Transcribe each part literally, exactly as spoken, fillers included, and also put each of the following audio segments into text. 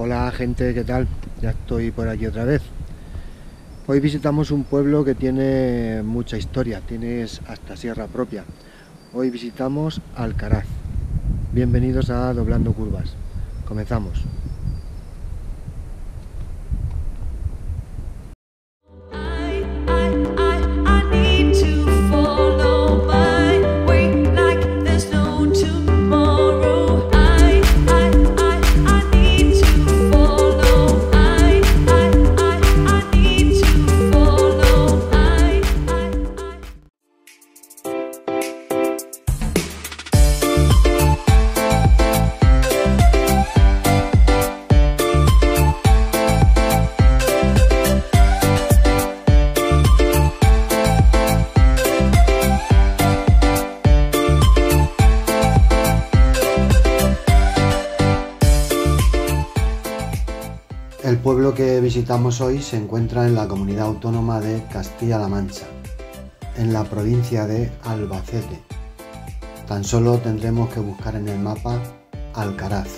Hola gente, ¿qué tal? Ya estoy por aquí otra vez. Hoy visitamos un pueblo que tiene mucha historia, tienes hasta sierra propia. Hoy visitamos Alcaraz. Bienvenidos a Doblando Curvas. Comenzamos. El pueblo que visitamos hoy se encuentra en la comunidad autónoma de Castilla-La Mancha, en la provincia de Albacete. Tan solo tendremos que buscar en el mapa Alcaraz.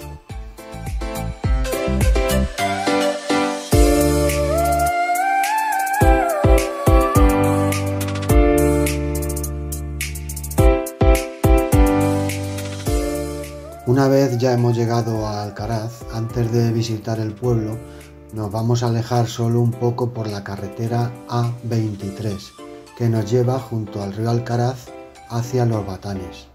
Una vez ya hemos llegado a Alcaraz, antes de visitar el pueblo, nos vamos a alejar solo un poco por la carretera A veintitrés, que nos lleva junto al río Alcaraz hacia los Batanes.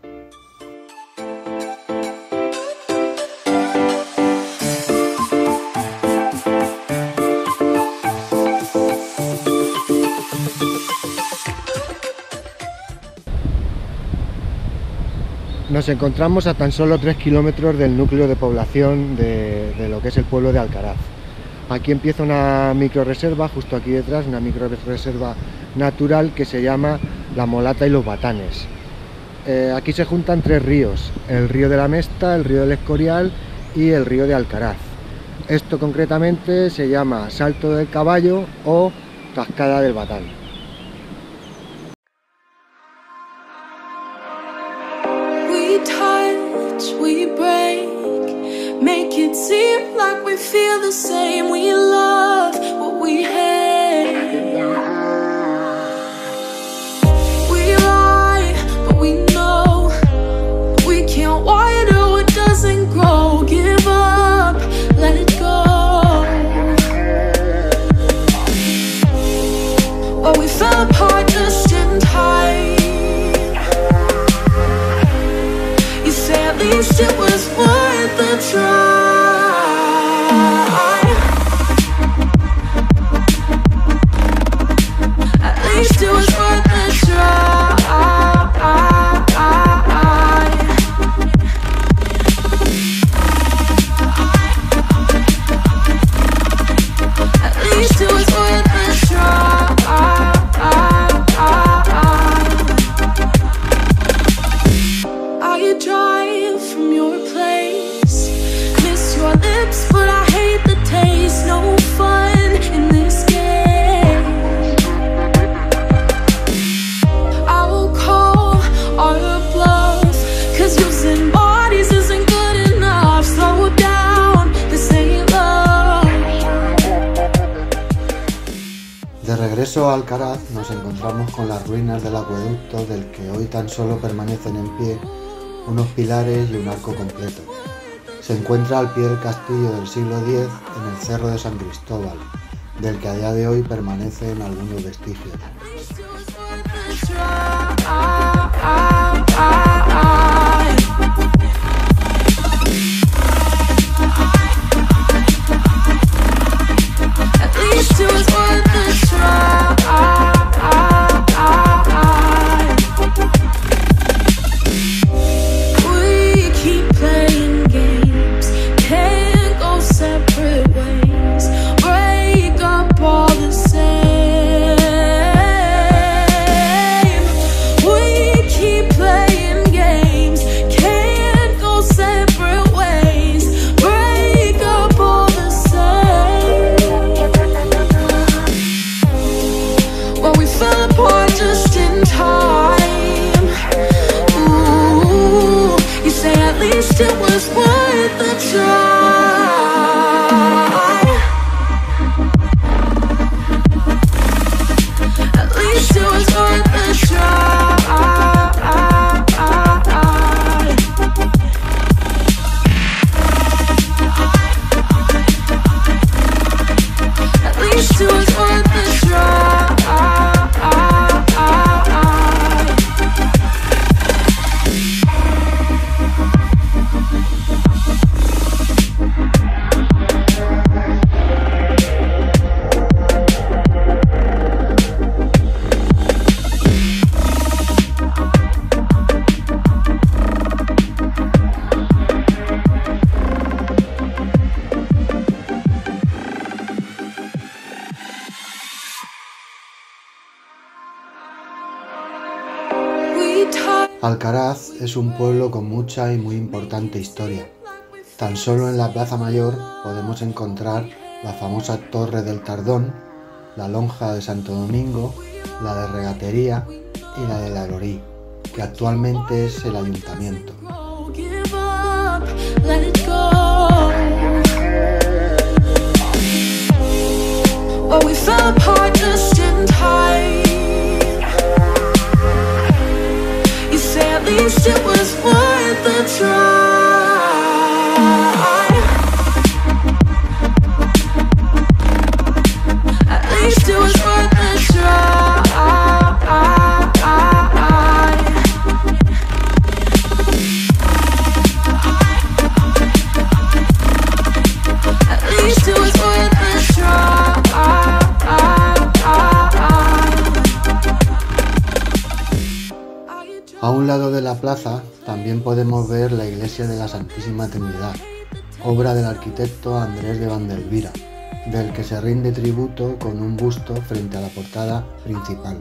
Nos encontramos a tan solo tres kilómetros del núcleo de población de, de lo que es el pueblo de Alcaraz. Aquí empieza una microrreserva, justo aquí detrás, una microrreserva natural que se llama La Molata y los Batanes. Eh, aquí se juntan tres ríos, el río de la Mesta, el río del Escorial y el río de Alcaraz. Esto concretamente se llama Salto del Caballo o Cascada del Batán. We touch, we break. Make it seem like we feel the same. We love what we hate. We lie, but we know we can't water it doesn't grow. Give up, let it go. Well, we fell apart just in time. You say at least it was one. Regreso a Alcaraz nos encontramos con las ruinas del acueducto del que hoy tan solo permanecen en pie unos pilares y un arco completo. Se encuentra al pie del castillo del siglo diez en el cerro de San Cristóbal, del que a día de hoy permanecen algunos vestigios. It was worth a try. Alcaraz es un pueblo con mucha y muy importante historia. Tan solo en la Plaza Mayor podemos encontrar la famosa Torre del Tardón, la Lonja de Santo Domingo, la de Regatería y la de Alhorí, que actualmente es el ayuntamiento. At least it was worth the try. At least it was worth the try. A un lado de la plaza también podemos ver la iglesia de la Santísima Trinidad, obra del arquitecto Andrés de Vandelvira, del que se rinde tributo con un busto frente a la portada principal.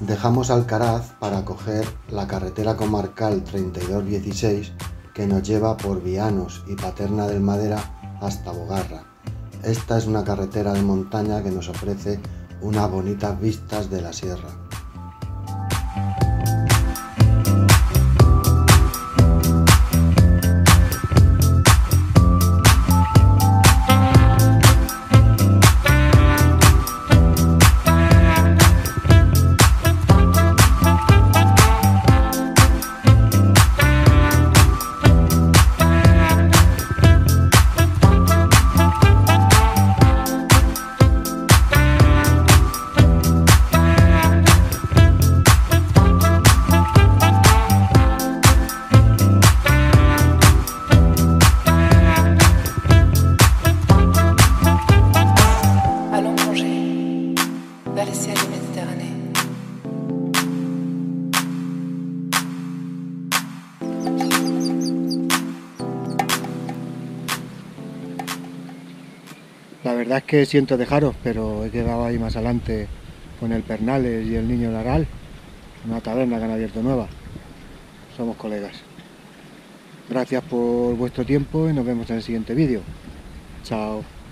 Dejamos Alcaraz para coger la carretera comarcal treinta y dos dieciséis que nos lleva por Vianos y Paterna del Madera hasta Bogarra. Esta es una carretera de montaña que nos ofrece unas bonitas vistas de la sierra. La verdad es que siento dejaros, pero he quedado ahí más adelante con el Pernales y el Niño Laral, una taberna que han abierto nueva. Somos colegas. Gracias por vuestro tiempo y nos vemos en el siguiente vídeo. Chao.